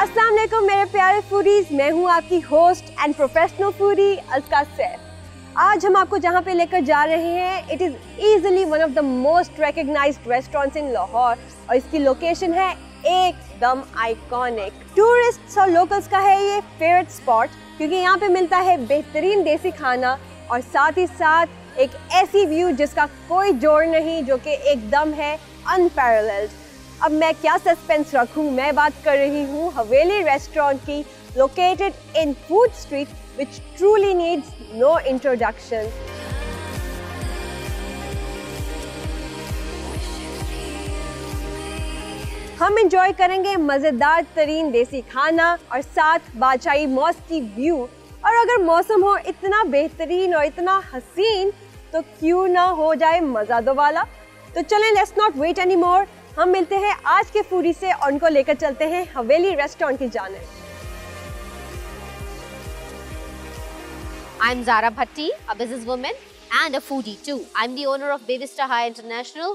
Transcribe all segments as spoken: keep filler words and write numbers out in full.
अस्सलाम वालेकुम मेरे प्यारे फूडीज, मैं हूँ आपकी host and professional foodie Azka Saif. आज हम आपको जहाँ पे लेकर जा रहे हैं, it is easily one of the most recognised restaurants in Lahore और इसकी लोकेशन है एकदम आइकॉनिक। टूरिस्ट्स और लोकल्स का है ये फेवरेट स्पॉट क्योंकि यहाँ पे मिलता है बेहतरीन देसी खाना और साथ ही साथ एक ऐसी व्यू जिसका कोई जोड़ नहीं, जो कि एकदम है अनपैरेलल्ड। अब मैं क्या सस्पेंस रखूं, मैं बात कर रही हूँ हवेली रेस्टोरेंट की, located in food street which truly needs no introduction. हम इंजॉय करेंगे मज़ेदार तरीन देसी खाना और साथ बादशाही मॉस्क की व्यू, और अगर मौसम हो इतना बेहतरीन और इतना हसीन तो क्यों ना हो जाए मज़ा दोबाला। तो चलें, let's not wait any more, हम मिलते हैं आज के फूडी से और उनको लेकर चलते हैं हवेली रेस्टोरेंट की जानिब। I am Zara Bhatti, a business woman and a foodie too. I am the owner of Bevista high international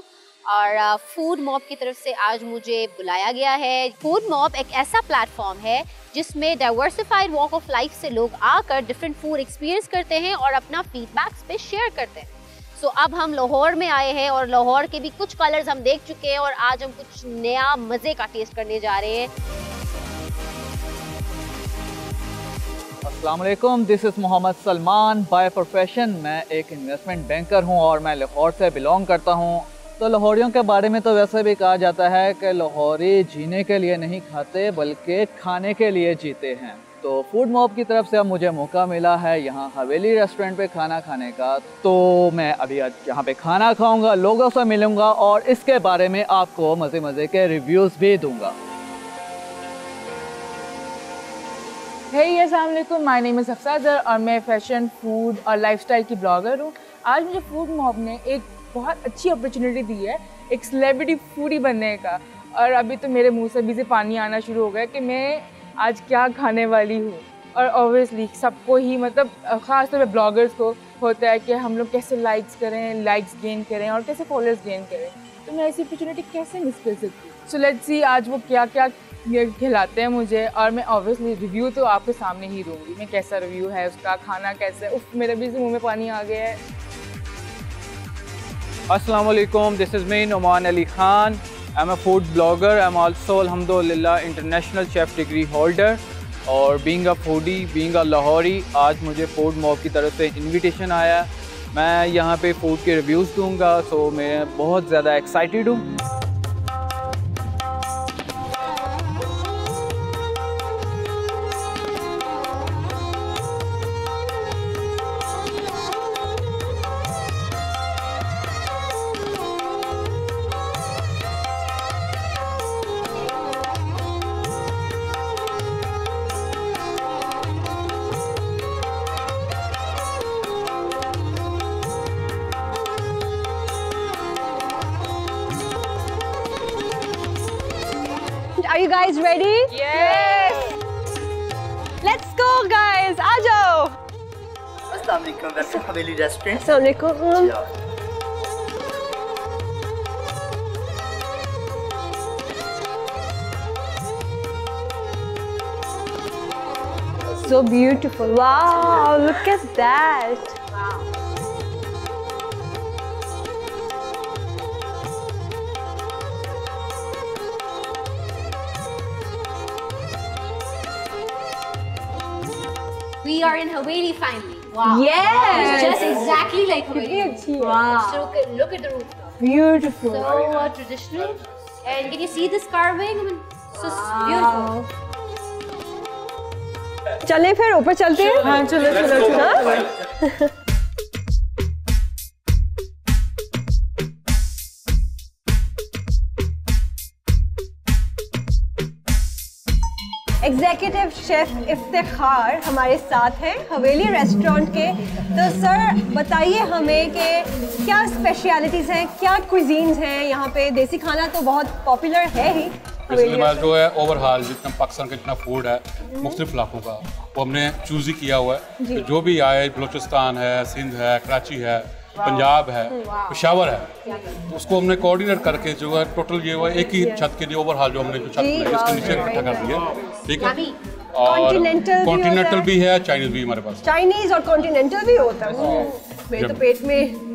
और फूड मॉब की तरफ से आज मुझे बुलाया गया है। फूड मॉब एक ऐसा प्लेटफॉर्म है जिसमें डाइवर्सिफाइड वॉक ऑफ लाइफ से लोग आकर डिफरेंट फूड एक्सपीरियंस करते हैं और अपना फीडबैक्स पे शेयर करते हैं। सो so, अब हम लाहौर में आए हैं और लाहौर के भी कुछ कलर्स हम देख चुके हैं और आज हम कुछ नया मज़े का टेस्ट करने जा रहे हैं। अस्सलाम वालेकुम, this is Mohammad Salman. By profession मैं एक इन्वेस्टमेंट बैंकर हूँ और मैं लाहौर से बिलोंग करता हूँ। तो लाहौरियों के बारे में तो वैसे भी कहा जाता है कि लाहौरी जीने के लिए नहीं खाते बल्कि खाने के लिए जीते हैं। तो फूड मॉब की तरफ से अब मुझे मौका मिला है यहाँ हवेली रेस्टोरेंट पे खाना खाने का, तो मैं अभी आज यहाँ पे खाना खाऊंगा, लोगों से मिलूंगा और इसके बारे में आपको मज़े मज़े के रिव्यूज़ भी दूँगा। हे अस्सलाम वालेकुम, माय नेम इज़ अफसा ज़र और मैं फैशन, फूड और लाइफस्टाइल की ब्लॉगर हूँ। आज मुझे फूड मॉब ने एक बहुत अच्छी अपॉर्चुनिटी दी है एक सेलेब्रिटी फूडी बनने का, और अभी तो मेरे मुंह से भी से पानी आना शुरू हो गया कि मैं आज क्या खाने वाली हूँ। और ऑब्वियसली सबको ही, मतलब ख़ास तौर पे ब्लॉगर्स को होता है कि हम लोग कैसे लाइक्स करें, लाइक्स गेन करें और कैसे फॉलोअर्स गेन करें, तो मैं ऐसी अपॉर्चुनिटी कैसे मिस कर सकती हूँ। सो लेट्स सी आज वो क्या क्या खिलाते हैं मुझे, और मैं ऑब्वियसली रिव्यू तो आपके सामने ही दूँगी मैं कैसा रिव्यू है उसका, खाना कैसा है। उफ, मेरे भी मुँह में पानी आ गया है। अस्सलाम वालेकुम, this is me Numan Ali Khan, I am a food blogger, I am also अल्हम्दुलिल्लाह इंटरनेशनल शेफ़ डिग्री होल्डर और being a foodie, being a Lahori, आज मुझे फूड मॉब की तरफ से इनविटेशन आया। मैं यहाँ पे फूड के रिव्यूज़ दूँगा, सो मैं बहुत ज़्यादा एक्साइटेड हूँ। Are you guys ready? Yes. Let's go, guys. आ जाओ। अस्सलाम वालेकुम, वेलकम हवेली रेस्टोरेंट। अस्सलाम वालेकुम। So beautiful. Wow, look at that. Wow. We are in Haveli finally. Wow. Yes. It's just exactly like Haveli. Wow. So look at, look at the rooftop. Beautiful. So uh, traditional. And can you see this carving? I mean, so wow. Beautiful. चलें फिर ऊपर चलते हैं। हाँ चलो चलो चलो। Executive chef Iftekhar हमारे साथ हैं हवेली रेस्टोरेंट के। तो सर बताइए हमें कि क्या स्पेशलिटीज़ हैं, क्या क्विजीन्स हैं यहाँ पे। देसी खाना तो बहुत पॉपुलर है ही हवेली में, जो है ओवरऑल जितना पाकिस्तान का जितना फूड है मुख्तलिफ इलाकों का वो हमने चूज़ ही किया हुआ है। तो जो भी आए, बलूचिस्तान है, सिंध है, कराची है, पंजाब है, पेशावर है, उसको हमने कोऑर्डिनेट करके जो है टोटल ये हुआ एक ही छत के लिए ओवरहाल जो हमने जो छत इसके नीचे इकट्ठा कर दिया, ठीक है। और कॉन्टिनेंटल भी है, चाइनीज भी हमारे पास, चाइनीज और कॉन्टिनेंटल भी होता है। मेरे तो पेट में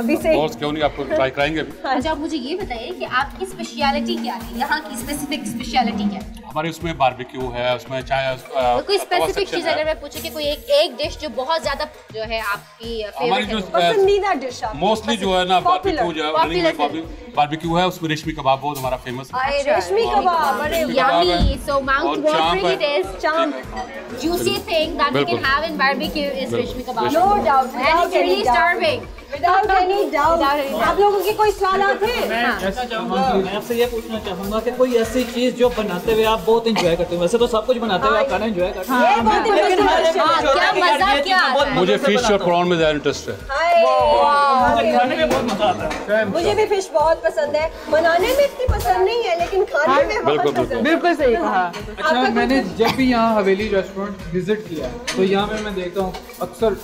अभी से क्यों नहीं, आपको ट्राई कराएंगे। अच्छा, आप मुझे ये बताइए कि आपकी स्पेशलिटी क्या है, यहाँ की स्पेसिफिक स्पेशलिटी क्या है? हमारे उसमें बारबेक्यू है, उसमें चाय, तो कोई स्पेसिफिक चीज अगर मैं पूछूं कि कोई एक एक डिश जो बहुत ज्यादा जो है आपकी फेवरेट है, पसंदीदा डिश? मोस्टली जो है ना बारबेक्यू जो है, बारबेक्यू है, उसमें रेशमी कबाब बहुत हमारा फेमस है। रेशमी कबाब, अरे yummy, so mouth watering it is, chaap juicy thing that we can have in barbecue is reshmi kebab, no doubt, and it's starving without any doubt. आप लोगों के कोई सवाल आते हैं? मैं ऐसा चाहूंगा, मैं आपसे ये पूछना चाहूंगा कि कोई ऐसी चीज जो बनाते हुए आप बहुत एंजॉय करते हो। वैसे तो सब कुछ बनाते हुए आप खाना एंजॉय करते हो, लेकिन क्या मजा, क्या मुझे फिश और प्रॉन में ज्यादा इंटरेस्ट है, मुझे खाने में बहुत मजा आता है। मुझे भी फिश बहुत पसंद है, बनाने में इतनी पसंद नहीं है लेकिन खाने में बहुत पसंद है। बिल्कुल सही कहा। अच्छा, मैंने जब भी यहाँ हवेली रेस्टोरेंट विजिट किया तो यहाँ पे मैं देखता हूँ अक्सर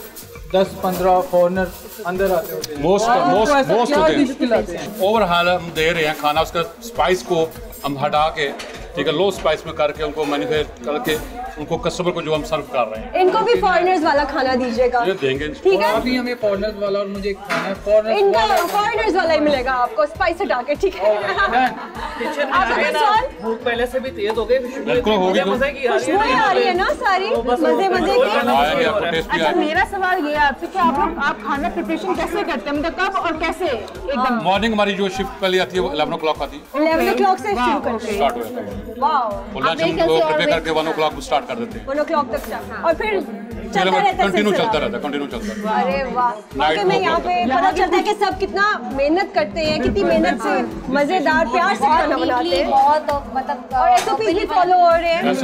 दस पंद्रह फॉरनर अंदर आते होते हैं, मोस्ट मोस्ट मोस्ट होते हैं। ओवरऑल हम दे रहे हैं खाना, उसका स्पाइस को हम हटा के, ठीक है, लो स्पाइस में करके उनको मैन्युफैक्चर करके उनको कस्टमर को जो हम सर्व कर रहे हैं। इनको भी फॉरेनर्स वाला खाना दीजिएगा, ये देंगे, ठीक है। अभी हमें फॉरेनर्स वाला और मुझे खाना फॉरेनर्स, इनका फॉरेनर्स वाला ही मिलेगा आपको, स्पाइस हटा के, ठीक है। भूख पहले से भी तेज हो गई, आ रही है ना सारी मजे मजे की। अच्छा, मेरा सवाल ये है आपसे कि आप लोग आप खाना प्रिपरेशन कैसे करते हैं, मतलब कब और कैसे? एकदम मॉर्निंग हमारी जो शिफ्ट पहले आती है इलेवन ओ क्लॉक आती है, इलेवन ओ क्लॉक से शुरू करते हैं, करके वन ओ क्लॉक स्टार्ट कर देते हैं, वन ओ क्लॉक तक स्टार्ट, और फिर कंटिन्यू चलता रहता है, कंटिन्यू चलता है। अरे वाह, मैं यहाँ पे पता चलता है कि सब कितना मेहनत करते हैं, कितनी मेहनत से मजेदार प्यार से खाना बनाते हैं, बहुत मतलब, और एसओपी भी फॉलो हो रहे हैं,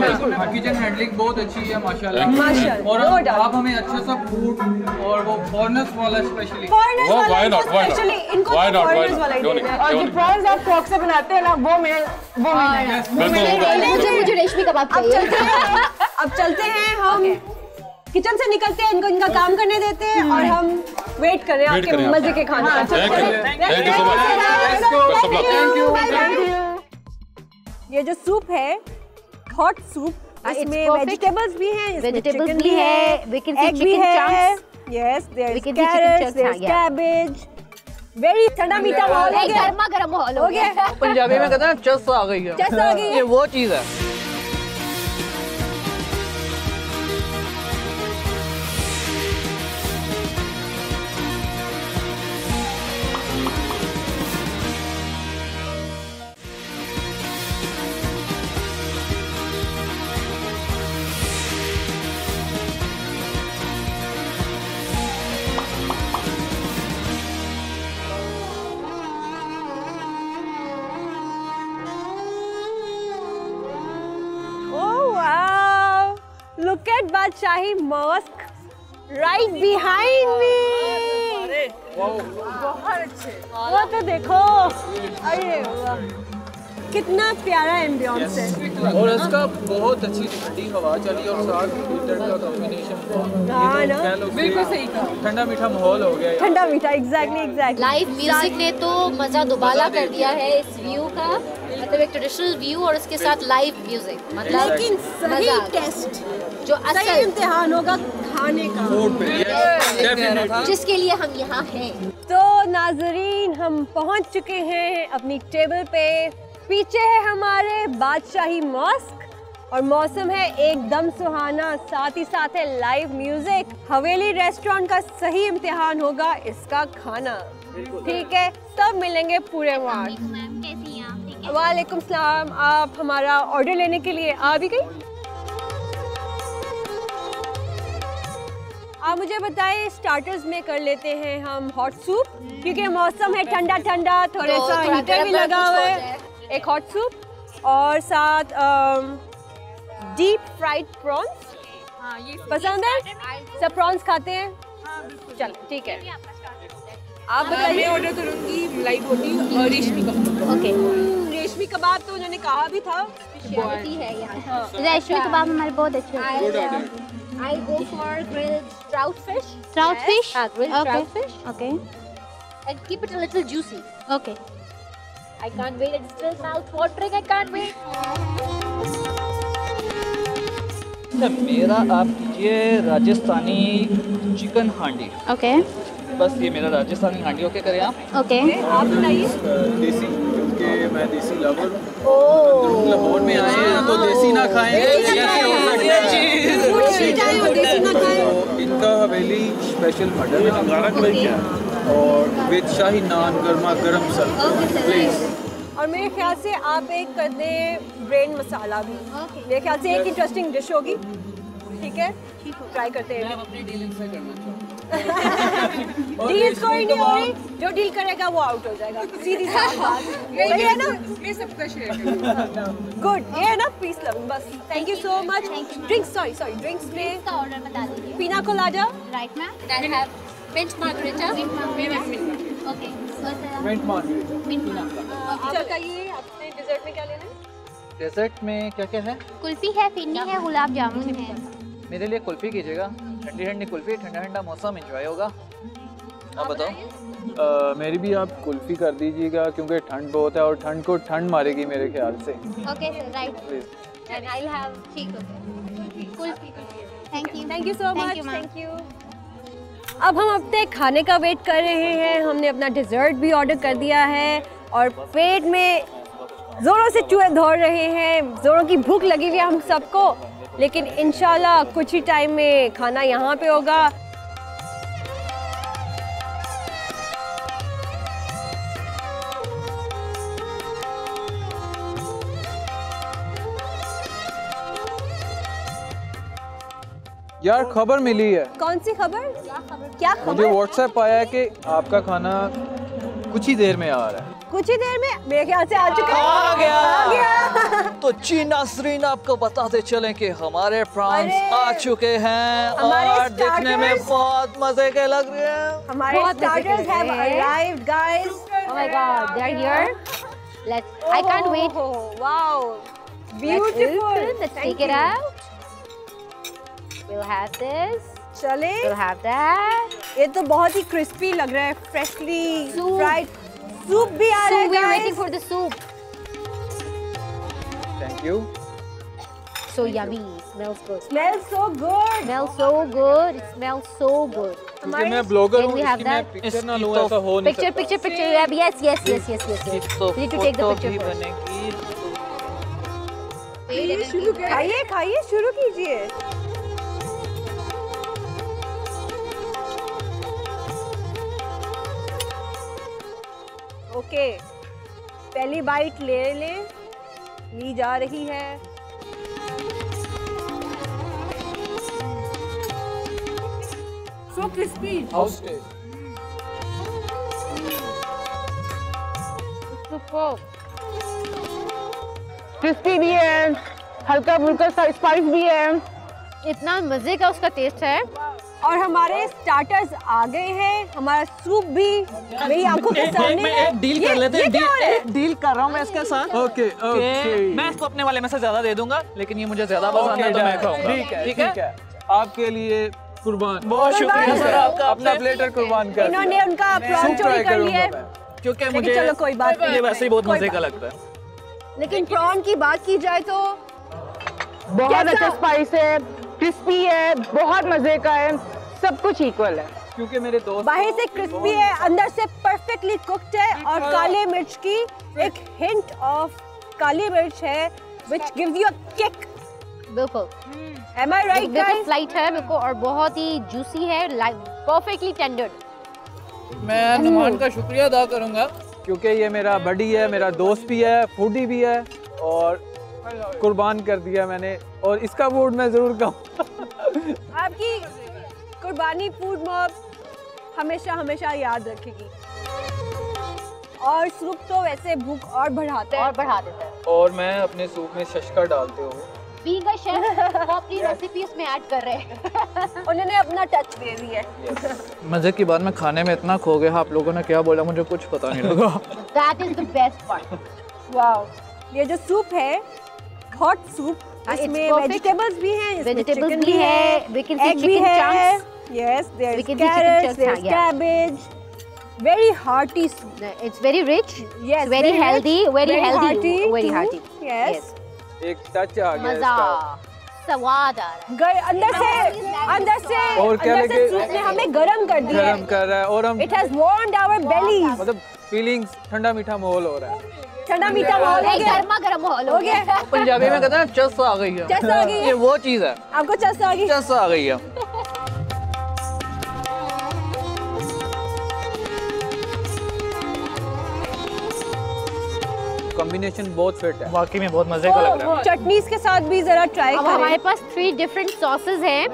किचन हैंडलिंग बहुत अच्छी है माशाल्लाह माशाल्लाह। और आप हमें अच्छा सा फूड और वो फॉरेनर्स वाला स्पेशली, फॉरेनर्स वाला स्पेशली, इनको फॉरेनर्स वाला ही देना है। और जो प्रॉन्स आप फ्रॉक से बनाते हैं ना, वो मैं वो मैं मुझे रेशमी कबाब चाहिए। अब चलते हैं, हम किचन से निकलते हैं, इनको इनका काम करने देते हैं और हम वेट कर रहे हैं आपके मजे के खाने का। ये जो सूप है हॉट सूप, इसमें वेजिटेबल्स भी हैं, वेजिटेबल्स भी है, एग भी है, yes there is carrots, there is cabbage, very ठंडा मीठा माहौल हो गया, गर्मा गर्म माहौल हो गया। पंजाबी में कहते हैं चस आ गई है, चस आ गई है, ये वो चीज है। Badshahi mosque right behind me, बहुत अच्छे, वो तो देखो, अरे कितना प्यारा एम्बियंस है, और इसका बहुत अच्छी ठंडी हवा चली और साथ हीटर का कॉम्बिनेशन, हां ना, बिल्कुल सही कहा, ठंडा मीठा माहौल हो गया, ठंडा मीठा, एग्जैक्टली एग्जैक्टली। लाइव म्यूजिक ने तो मजा दुबाला कर दिया है इस व्यू का, मतलब एक ट्रेडिशनल व्यू और इसके साथ लाइव म्यूजिक, मतलब लेकिन सही टेस्ट जो असल इम्तिहान होगा खाने का, जिसके लिए हम यहाँ हैं। तो नाजरीन, हम पहुँच चुके हैं अपनी टेबल पे, पीछे है हमारे बादशाही मॉस्क और मौसम है एकदम सुहाना, साथ ही साथ है लाइव म्यूजिक। हवेली रेस्टोरेंट का सही इम्तिहान होगा इसका खाना, ठीक है। तब मिलेंगे पूरे मार्च। वालेकुम सलाम, आप हमारा ऑर्डर लेने के लिए आ भी गई? आप मुझे बताएं, स्टार्टर्स में कर लेते हैं हम हॉट सूप, क्योंकि मौसम है ठंडा ठंडा, थोड़ा सा हीटर भी लगा हुआ है, एक हॉट सूप और साथ डीप फ्राइड प्रॉन्स। पसंद है? सब प्रॉन्स खाते हैं? चलो ठीक है, आप बताइए। ऑर्डर करूँगी मलाई बोटी और रेशमी कबाब। ओके, रेशमी कबाब तो उन्होंने कहा भी था है यहाँ, रेशमी कबाब हमारे बहुत अच्छे। I go for grilled trout fish. Trout yes. fish? Ah, grilled okay. trout fish. Okay. and keep it a little juicy. Okay. I can't wait. It's still mouth watering. I can't wait. मेरा आप कीजिए Rajasthani chicken हांडी. Okay. बस ये मेरा राजस्थानी हांडी okay करें आप. Okay. आप बताइए. देसी, क्योंकि मैं देसी लवर हूँ. ओह. लाहौर में आए हैं तो देसी ना खाएं. देसी ना खाएं. इनका हवेली स्पेशल मटन है और विद शाही नान गर्मा गर्म सर्व प्लीज. और मेरे ख्याल से आप एक कर दें ब्रेन मसाला भी. okay. मेरे ख्याल से एक इंटरेस्टिंग डिश होगी. ठीक है, ट्राई करते हैं. मैं अपने डीलिंग से करना चाहूँगा. डील कोई नहीं हो रही, जो डील करेगा वो आउट हो जाएगा. सीधी साफ बात है ना. ये सबका शेयर गुड. ये है ना पीस लव. बस thank you so much. Drinks sorry sorry drinks में का ऑर्डर बता दीजिए. Pina colada right ma'am. Mint margarita. Okay mint margarita. बताइए आपने डिजर्ट में क्या लेना है. डेजर्ट में क्या क्या है. कुल्फी है, फिन्नी है, गुलाब जामुन है. मेरे लिए कुल्फी कीजिएगा. ठंडी ठंडी कुल्फी, ठंडा ठंडा मौसम एंजॉय होगा. आप बताओ. मेरी भी आप कुल्फी कर दीजिएगा क्योंकि ठंड बहुत है और ठंड को ठंड मारेगी मेरे ख्याल से. Okay right please and I will have ठीक okay kulfi. Thank you thank you so much. Thank you. अब हम अपने खाने का वेट कर रहे हैं. हमने अपना डिजर्ट भी ऑर्डर कर दिया है और पेट में जोरों से चूहे दौड़ रहे हैं. जोरों की भूख लगी हुई है हम सबको, लेकिन इंशाल्लाह कुछ ही टाइम में खाना यहाँ पे होगा. यार खबर मिली है. कौन सी खबर? क्या खबर? क्या खबर? मुझे व्हाट्सएप आया है कि आपका खाना कुछ ही देर में आ रहा है. कुछ ही देर में मेरे ख्याल से आ चुका है. आ गया, आ गया। तो जी नाज़रीन आपको बताते चलें कि हमारे प्रांस आ चुके हैं और देखने में बहुत मजे के लग रहे हैं. हमारे starters have arrived guys. Oh my god they are here. Let's I can't wait. Wow beautiful. Let's take it out. We will have this. चले वी विल हैव दैट. ये तो बहुत ही क्रिस्पी लग रहा है. फ्रेशली फ्राइड सूप भी आ रहा है. So we are waiting for the soup. Thank you. So yummy. Smells good. Smells so good. Smells so good. It smells so good. क्योंकि मैं ब्लॉगर हूँ, इसकी मैं पिक्चर ना लूँ ऐसा हो नहीं सकता. Picture, picture, picture. Yes, yes, yes, yes, yes, yes. We need to take the picture first. खाइए, खाइए, शुरू कीजिए. Okay okay. पहली बाइट ले ले ली जा रही है. सो क्रिस्पी. क्रिस्पी भी है, हल्का फुल्का स्पाइस भी है. इतना मजे का उसका टेस्ट है. और हमारे स्टार्टर्स आ गए हैं. हमारा सूप भी मेरी आंखों के सामने है. डील कर लेते हैं. डील डील कर रहा हूँ मैं इसके साथ. ओके ओके मैं इसको अपने वाले में से ज्यादा दे दूंगा, लेकिन ये मुझे ज्यादा पसंद है तो मैं खाऊंगा. ठीक है ठीक है. आपके लिए कुर्बान. बहुत शुक्रिया सर आपका. अपना प्लेटर कुर्बान कर. इन्होंने उनका प्रॉन चोरी कर लिया क्योंकि मुझे चलो कोई बात नहीं, वैसे ही बहुत मजे का लगता है. लेकिन प्रॉन की बात की जाए तो बहुत अच्छा स्पाइस है, क्रिस्पी है, बहुत मजे का है, सब कुछ इक्वल है. क्योंकि मेरे दोस्त बाहर से क्रिस्पी है, अंदर से परफेक्टली कुक्ड है और काले मिर्च की एक हिंट ऑफ काली मिर्च है which gives you a kick. बिल्कुल. Am I right guys? बिल्कुल लाइट है बिल्कुल और बहुत ही जूसी है, परफेक्टली टेंडर्ड. मैं नुमान का शुक्रिया अदा करूंगा क्योंकि ये मेरा बडी है, मेरा दोस्त भी है, फूडी भी है और कुर्बान कर दिया मैंने और इसका वोट मैं जरूर कहूँ. आपकी कुर्बानी फूड मॉब हमेशा हमेशा याद रखेगी. और सूप तो वैसे भूख और बढ़ाते हैं और बढ़ा देता है. और मैं अपने सूप में शशका डालते हुए बीइंग अ शेफ वो अपनी रेसिपी उसमें ऐड कर रहे हैं. उन्होंने अपना टच दे दिया है. मजे की बात मैं खाने में इतना खो गया. आप लोगों ने क्या बोला मुझे कुछ पता नहीं लगा. That is the best part. Wow ये जो सूप है हॉट सूप इसमें वेजिटेबल्स भी हैं, इसमें चिकन भी है, we can see chicken chunks. Yes there is carrot, there is cabbage, very hearty soup. It's very rich. Yes. Very, very healthy. Rich, very, very healthy. Hearty very hearty. Yes. yes. एक touch आ गया इसका. स्वाद आ रहा है गए अंदर से अंदर से और क्या लगे सूप ने हमें गरम कर दिया गरम कर रहा है और हम it has warmed our bellies मतलब फीलिंग्स ठंडा मीठा माहौल हो रहा है ठंडा मीठा माहौल हो गया गर्मा गर्म माहौल हो गया पंजाबी में कहते हैं चस आ गई है चस आ गई ये वो चीज है आपको चस आ गई चस आ गई है कॉम्बिनेशन बहुत फिट है वाकई में बहुत मजे का लग रहा है चटनीज के साथ भी जरा ट्राई करें हमारे पास थ्री डिफरेंट सॉसेस हैं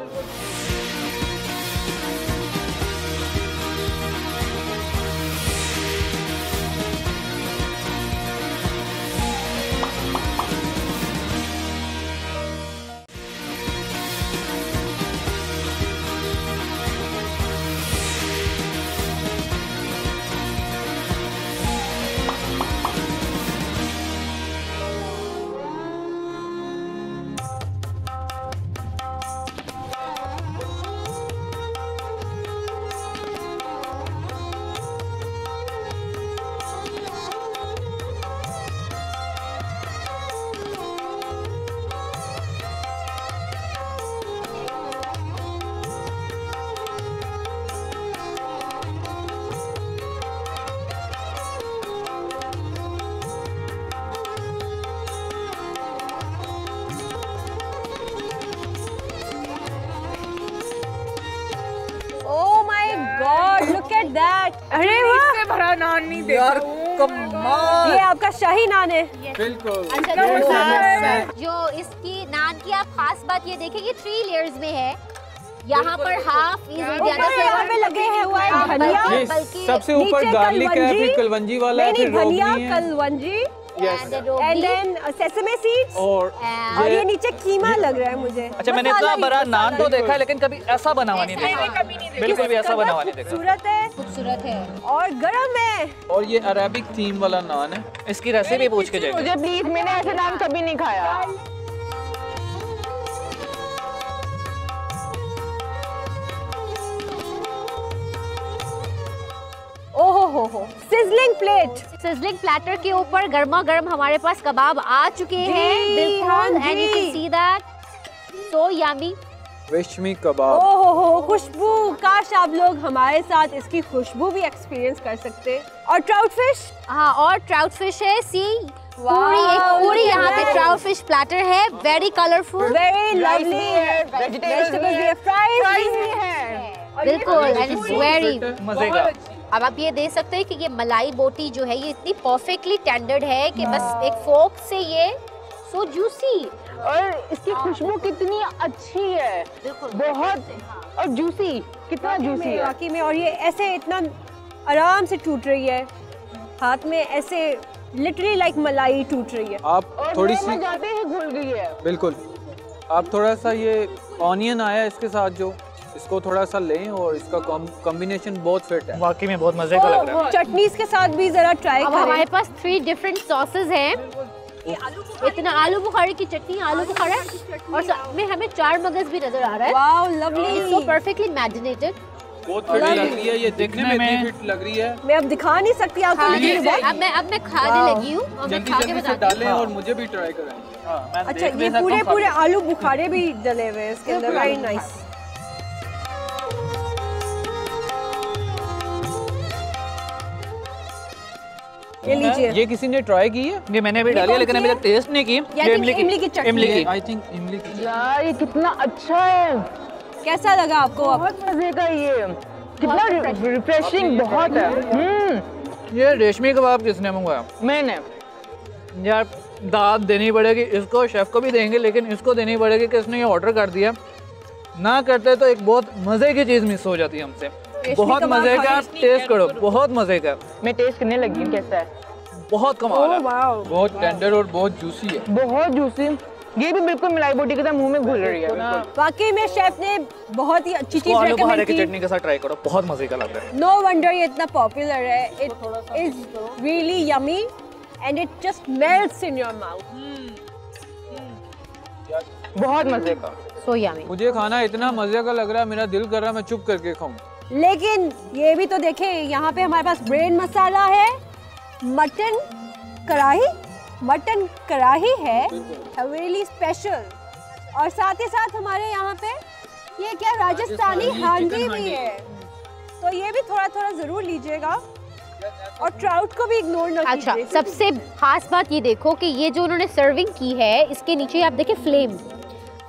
अरे इससे भरा नान नहीं दे यार कमाल ये आपका शाही नान है बिल्कुल जो इसकी नान की आप खास बात ये देखेंगे थ्री लेयर्स में है यहाँ पर हाफ यहाँ पे लगे हैं हुआ है धनिया सबसे ऊपर गार्लिक है फिर कलवंजी वाला है फिर धनिया कलवंजी एंड देन सेसमे सीड्स और ये नीचे कीमा लग रहा है मुझे अच्छा मैंने इतना बड़ा नान तो देखा है लेकिन कभी ऐसा बना हुआ नहीं देखा बिल्कुल भी ऐसा बना हुआ नहीं देखा खूबसूरत है खूबसूरत है और गर्म है और ये अरेबिक थीम वाला नान है इसकी रेसिपी पूछ के जाइए मुझे प्लीज मैंने ऐसा नान कभी नहीं खाया हो हो सिजलिंग प्लेट सिजलिंग प्लेटर के ऊपर गर्मा गर्म हमारे पास कबाब आ चुके हैं बिल्कुल and you can see that so yummy reshmi kabab ओ हो हो खुशबू काश आप लोग हमारे साथ इसकी खुशबू भी एक्सपीरियंस कर सकते और ट्राउट फिश हाँ और ट्राउट फिश है सी पूरी एक पूरी यहाँ पे ट्राउट फिश प्लेटर है very colourful very lovely vegetables भी है फ्राइज भी है बिल्कुल एंड इट्स वेरी मजेदार अब आप ये देख सकते हैं कि ये मलाई बोटी जो है ये इतनी परफेक्टली टेंडर्ड है कि बस एक फोर्क से ये सो जूसी और इसकी खुशबू कितनी अच्छी है बहुत और जूसी कितना जूसी है वाकई में और ये ऐसे इतना आराम से टूट रही है हाथ में ऐसे लिटरली लाइक मलाई टूट रही है आप थोड़ी सी जाते ही घुल गई है बिल्कुल आप थोड़ा सा ये ऑनियन आया इसके साथ जो इसको थोड़ा सा लें और इसका कॉम्बिनेशन बहुत फिट है वाकई में बहुत मजे का लग रहा है चटनीज के साथ भी जरा ट्राई करें हमारे पास थ्री डिफरेंट सॉसेस हैं इतना आलू बुखारे की चटनी आलू बुखारा और साथ में हमें चार मगज भी नजर आ रहा है wow lovely so perfectly marinated बहुत फिट लग रही है ये देखने में इतनी फिट लग रही है मैं अब दिखा नहीं सकती आपको लेकिन अब मैं अब मैं खाने लगी हूँ और मैं खा के बताती हूँ डालें और मुझे भी ट्राई कराएं अच्छा ये पूरे पूरे आलू बुखारे भी डले हुए हैं इसके अंदर वेरी नाइस ये लीजिए ये किसी ने ट्राई की है ये मैंने अभी डाली है लेकिन अभी तक टेस्ट नहीं की इमली की इमली की चटनी आई थिंक इमली की यार ये कितना अच्छा है कैसा लगा आपको बहुत मजे का ये कितना रिफ्रेशिंग बहुत है हम्म ये रेशमी कबाब किसने मंगवाया मैंने यार दाद देनी पड़ेगी इसको शेफ को भी देंगे लेकिन इसको देनी पड़ेगी कि इसने ये ऑर्डर कर दिया ना करते तो एक बहुत मजे की चीज मिस हो जाती है हमसे बहुत मजे का टेस्ट करो बहुत मजे का मैं टेस्ट करने लगी हूँ कैसा है बहुत कमाल है बहुत टेंडर और बहुत जूसी है बहुत जूसी ये भी बिल्कुल मलाई बोटी के मुंह में घुल रही है वाकई में शेफ ने बहुत ही अच्छी चीज रेकमेंड की चटनी के साथ ट्राई करो बहुत मजे का लग रहा है नो वंडर ये इतना पॉपुलर है it is really yummy and it just melts in your mouth बहुत मजे का सो यमी मुझे खाना इतना मजे का लग रहा है मेरा दिल कर रहा है मैं चुप करके खाऊं लेकिन ये भी तो देखें, यहाँ पे हमारे पास ब्रेन मसाला है, मटन कढ़ाई, मटन कढ़ाई है हवेली स्पेशल, और साथ ही साथ हमारे यहाँ पे ये क्या राजस्थानी हांडी भी है, तो ये भी थोड़ा थोड़ा जरूर लीजिएगा और ट्राउट को भी इग्नोर ना कीजिए। अच्छा, सबसे खास बात ये देखो कि ये जो उन्होंने सर्विंग की है इसके नीचे आप देखिए फ्लेम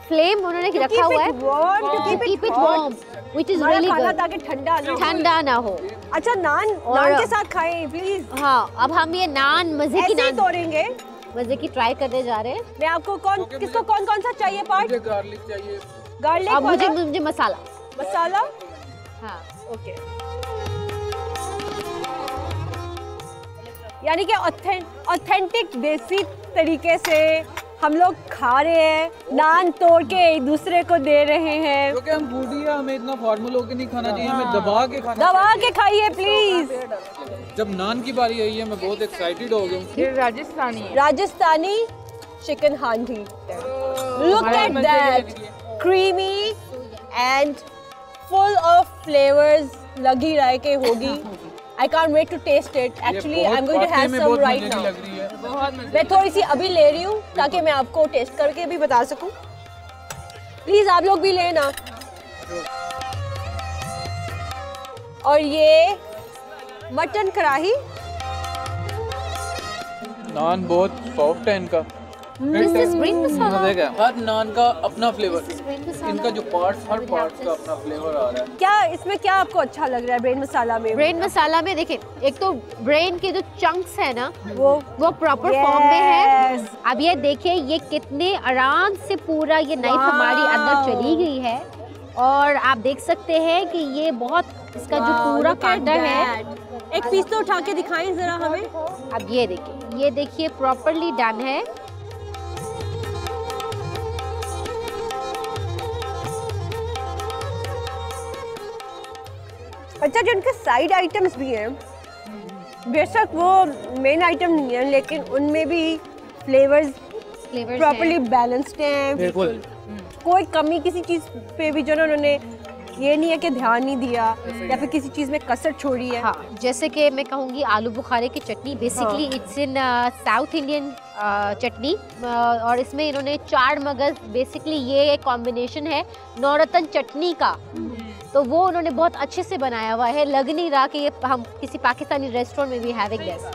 फ्लेम उन्होंने रखा हुआ है which is really good, ताकि ठंडा ना ठंडा ना हो। अच्छा, नान नान के साथ खाएं प्लीज। हाँ, अब हम ये नान मजे की नान तोड़ेंगे, मजे की ट्राई करने जा रहे हैं। मैं आपको कौन किसको कौन कौन सा चाहिए पार्ट? मुझे गार्लिक चाहिए, गार्लिक और मुझे मुझे मसाला मसाला हाँ ओके। यानी कि ऑथेंटिक देसी तरीके से हम लोग खा रहे हैं, नान तोड़ के एक दूसरे को दे रहे हैं, क्योंकि हम बूढ़ी हैं, हमें इतना फॉर्मल होके नहीं खाना चाहिए, हमें दबा के खाना, दबा के खाइए प्लीज। जब नान की बारी आई है मैं बहुत एक्साइटेड हो गई। ये Rajasthani Rajasthani chicken handi, look at that, creamy and full of flavours, लगी राय के होगी। I can't wait to taste it. Actually, I'm going to have some right now. मैं थोड़ी सी अभी ले रही हूँ ताकि मैं आपको टेस्ट करके भी बता सकूँ। प्लीज आप लोग भी लेना। और ये मटन कढ़ाई, नान बहुत सॉफ्ट है इनका। हर नान का अपना फ्लेवर, इनका जो पार्ट्स हर पार्ट्स का अपना फ्लेवर आ रहा है। क्या इसमें क्या आपको अच्छा लग रहा है ब्रेन मसाला में? ब्रेन मसाला में देखें, एक तो ब्रेन के जो चंक्स है ना वो वो प्रॉपर फॉर्म में है। अब ये देखिए ये कितने आराम से पूरा ये नाइफ हमारी अंदर चली गई है, और आप देख सकते हैं कि ये बहुत इसका जो पूरा कांटा है। एक पीस तो उठा के दिखाएं जरा हमें। अब ये देखिए, ये देखिए प्रॉपरली डन है। अच्छा, जो उनके साइड आइटम्स भी हैं, बेशक वो मेन आइटम नहीं है, लेकिन उनमें भी फ्लेवर्स प्रॉपर्ली बैलेंस्ड हैं, बिल्कुल कोई कमी किसी चीज़ पे भी जो ना उन्होंने ये नहीं है कि ध्यान नहीं दिया या फिर किसी चीज़ में कसर छोड़ी है। हाँ, जैसे कि मैं कहूँगी आलू बुखारे की चटनी, basically it's in south Indian chutney, और इसमें इन्होंने चार मगज, बेसिकली ये एक कॉम्बिनेशन है नौरतन चटनी का, तो वो उन्होंने बहुत अच्छे से बनाया हुआ है, लग नहीं रहा कि ये हम किसी पाकिस्तानी रेस्टोरेंट में भी हैविंग दिस।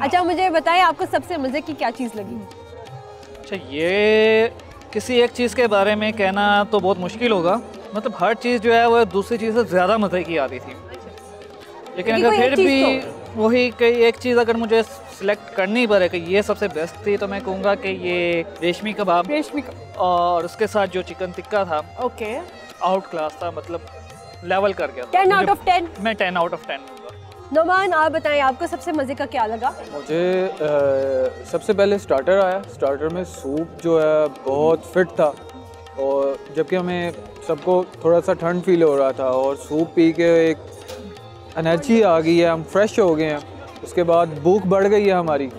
अच्छा, मुझे बताइए आपको सबसे मजे की क्या चीज़ लगी? अच्छा, ये किसी एक चीज़ के बारे में कहना तो बहुत मुश्किल होगा, मतलब हर चीज़ जो है वो दूसरी चीज़ से ज़्यादा मज़े की आती थी, लेकिन अगर फिर भी वही कई एक चीज़ अगर मुझे सिलेक्ट करनी पड़े कि ये सबसे बेस्ट थी, तो मैं कहूँगा कि ये रेशमी कबाब रेशमी कबाब और उसके साथ जो चिकन टिक्का था, ओके, आउट क्लास था, मतलब लेवल कर गया। टेन आउट ऑफ टेन मैं ten out of ten Numan, आप बताएं आपको सबसे मज़े का क्या लगा? मुझे आ, सबसे पहले स्टार्टर आया, स्टार्टर में सूप जो है बहुत फिट था, और जबकि हमें सबको थोड़ा सा ठंड फील हो रहा था, और सूप पी के एक एनर्जी आ गई है, हम फ्रेश हो गए हैं। उसके बाद भूख बढ़ गई है हमारी,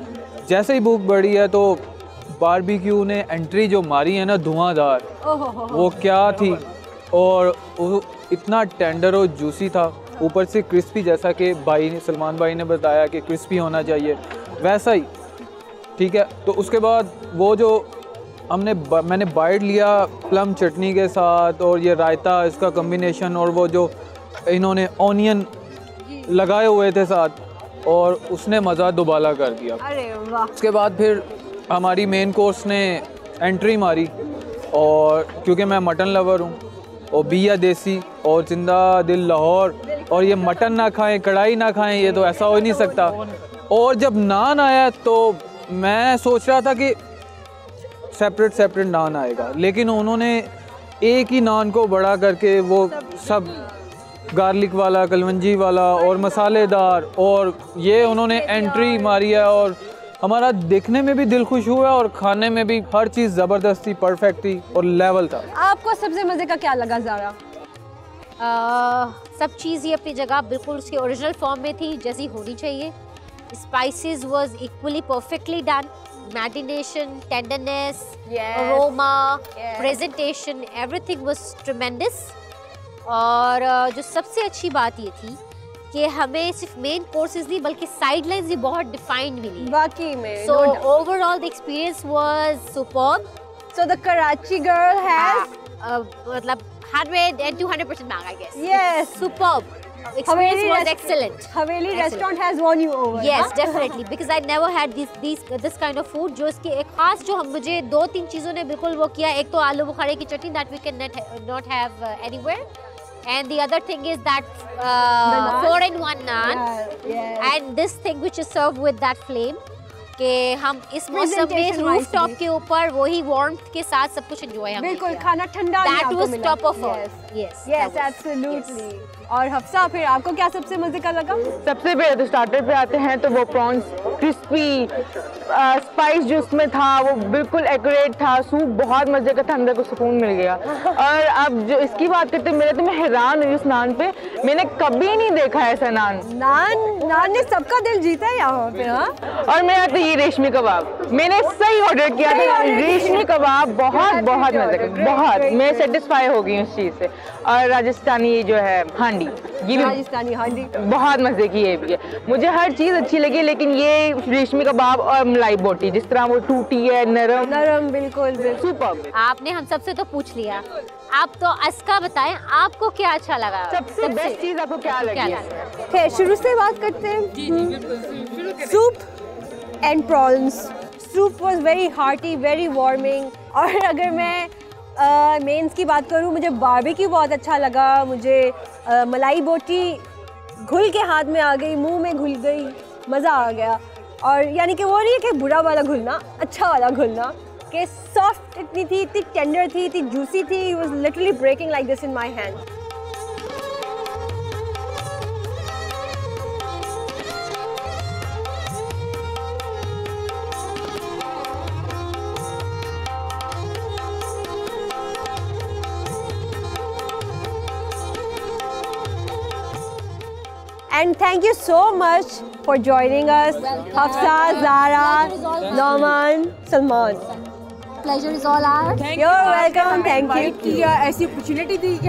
जैसे ही भूख बढ़ी है तो बारबेक्यू ने एंट्री जो मारी है ना धुआंधार, वो क्या थी, और इतना टेंडर और जूसी था, ऊपर से क्रिस्पी, जैसा कि भाई ने सलमान भाई ने बताया कि क्रिस्पी होना चाहिए, वैसा ही ठीक है। तो उसके बाद वो जो हमने बा, मैंने बाइट लिया प्लम चटनी के साथ, और ये रायता इसका कम्बिनेशन, और वो जो इन्होंने ऑनियन लगाए हुए थे साथ, और उसने मज़ा दुबाला कर दिया। अरे वाह। उसके बाद फिर हमारी मेन कोर्स ने एंट्री मारी, और क्योंकि मैं मटन लवर हूँ, और बिया देसी और जिंदा दिल लाहौर, और ये मटन ना खाएं, कढ़ाई ना खाएं, ये तो ऐसा हो ही नहीं सकता। और जब नान आया तो मैं सोच रहा था कि सेपरेट सेपरेट नान आएगा, लेकिन उन्होंने एक ही नान को बड़ा करके वो सब गार्लिक वाला, कलवंजी वाला और मसालेदार, और ये उन्होंने एंट्री मारी है, और हमारा देखने में भी दिल खुश हुआ और खाने में भी हर चीज़ ज़बरदस्त थी, परफेक्ट थी और लेवल था। आपको सबसे मज़े का क्या लगा ज़ारा? सब चीज़ ही अपनी जगह बिल्कुल उसके ओरिजिनल फॉर्म में थी जैसी होनी चाहिए। Spices was equally perfectly done, marination, tenderness, aroma, presentation, everything was tremendous. और जो सबसे अच्छी बात ये थी कि हमें सिर्फ मेन कोर्सेज नहीं बल्कि साइडलाइंस भी बहुत डिफाइंड मिली। बाकी में so overall the experience was superb. So the Karachi girl has मतलब one hundred and two hundred percent mark, I guess. Yes, it's superb. Experience was excellent. Haveli restaurant has won you over. Yes, definitely, because I never had this these this kind of food. जो इसकी एक खास जो हम मुझे दो तीन चीजों ने बिल्कुल वो किया। एक तो आलू बुखारे की चटनी that we can not have anywhere, and the other thing is that uh, four in one naan, yeah, and this thing which is served with that flame. कि हम इस मौसम में रूफ टॉप के ऊपर वही वार्मथ के साथ सब कुछ एंजॉय हम बिल्कुल खाना ठंडा नहीं आपको मिला। That was top of all. Yes, yes, absolutely. और हफ्सा फिर आपको क्या सबसे मजे का लगा? सबसे बेहतर स्टार्टर पे आते हैं तो वो प्रॉन्स क्रिस्पी, स्पाइस जो उसमें था वो बिल्कुल एक्यूरेट था, सूप बहुत मजे का था, अंदर को सुकून मिल गया। और अब जो इसकी बात करते मेरे तो मैं हैरान हुई उस नान पे, मैंने कभी नहीं देखा ऐसा नान। नान नान ने सबका दिल जीता है यहाँ पे। हाँ, और मेरा तो ये रेशमी कबाब मैंने सही ऑर्डर किया था। रेशमी कबाब बहुत बहुत मजे का, बहुत मैं सेटिस्फाई हो गई उस चीज़ से। और राजस्थानी जो है हांडी, ये भी राजस्थानी हांडी बहुत मजे की है भी है। मुझे हर चीज़ अच्छी लगी लेकिन ये रेशमी कबाब और मलाई बोटी जिस तरह वो टूटी है, नरम नरम बिल्कुल सुपर। आपने हम सबसे तो पूछ लिया, आप तो अस्का बताएं आपको क्या अच्छा लगा, सबसे बेस्ट चीज़ आपको क्या लगी? शुरू से बात करते हैं। Soup and prawns, soup was very hearty, very warming. और अगर मैं मेन्स uh, की बात करूँ, मुझे बारबेक्यू बहुत अच्छा लगा। मुझे uh, मलाई बोटी घुल के हाथ में आ गई, मुंह में घुल गई, मज़ा आ गया। और यानी कि वो नहीं है कि बुरा वाला घुलना, अच्छा वाला घुलना, कि सॉफ्ट इतनी थी, इतनी टेंडर थी, इतनी जूसी थी। It was literally breaking like this in my hand. And thank you so much for joining us, Hafsa, Zara, Noman, Salman. Pleasure is all ours. You're welcome. Thank you. Thank you.